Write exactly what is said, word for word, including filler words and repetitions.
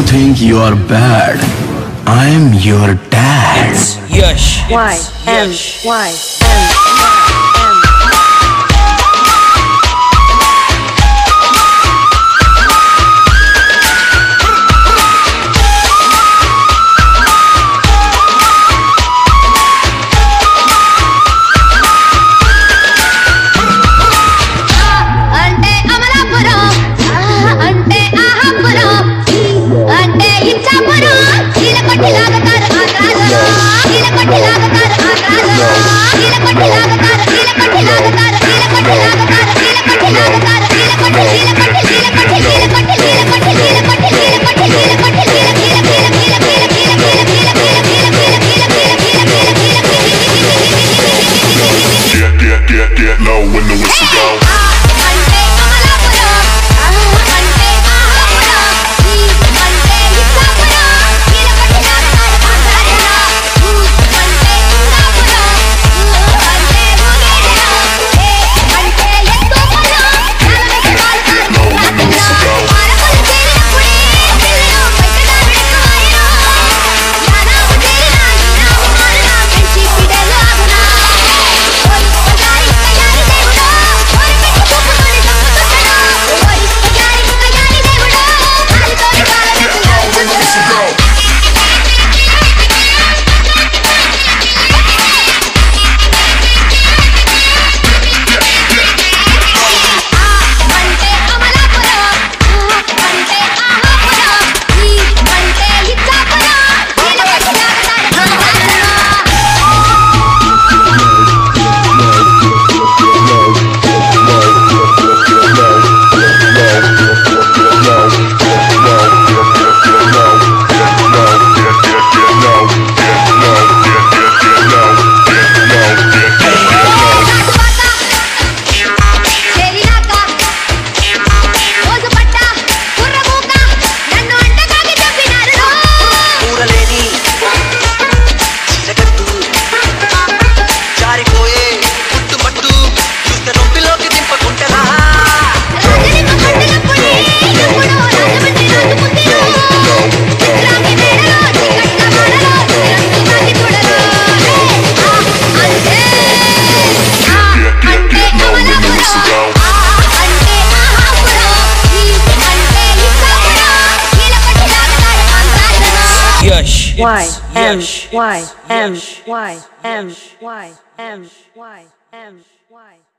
you think you are bad. I'm your dad. It's Yash. Why? M. Why? Y M Y M Y M Y M Y M Y